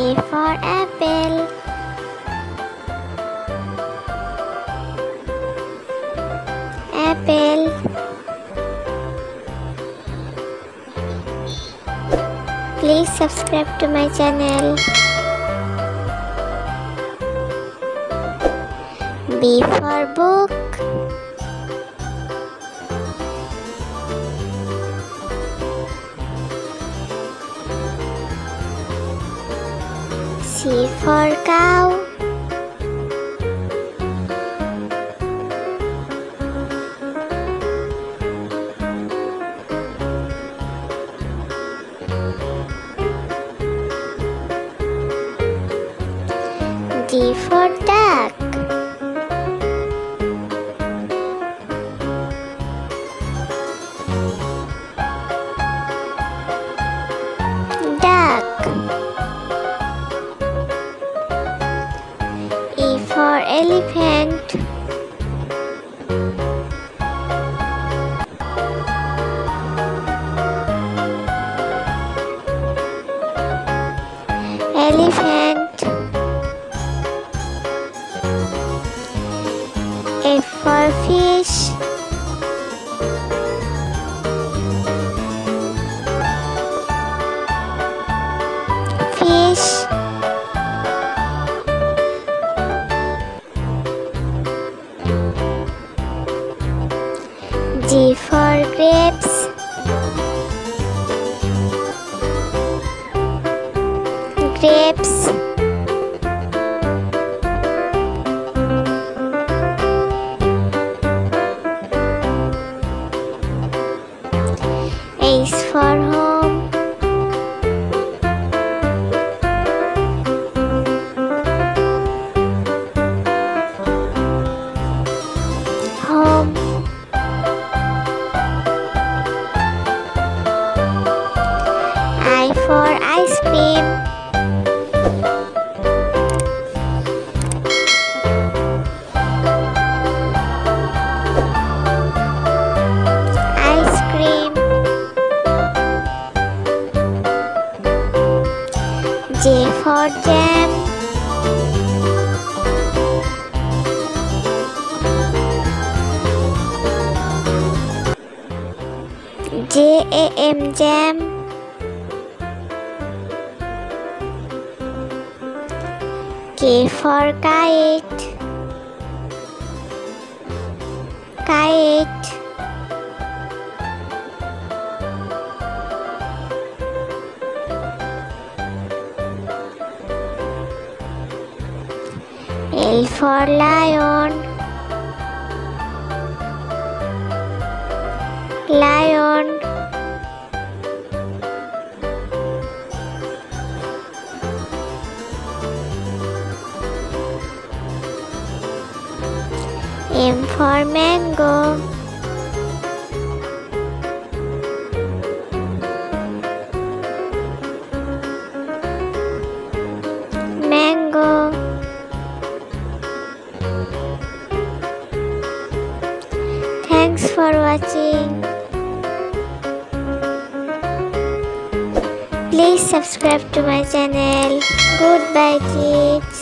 A for apple. Apple. Please subscribe to my channel. B for book. C for cow. D for duck. For elephant. Elephant. F for fish. Fish. G for grapes. Grapes. H for home. Home. For ice cream. Ice cream. J for jam. J-A-M jam. K for kite. Kite. L for lion. Lion. M for mango. Mango. Thanks for watching. Please subscribe to my channel. Goodbye, kids.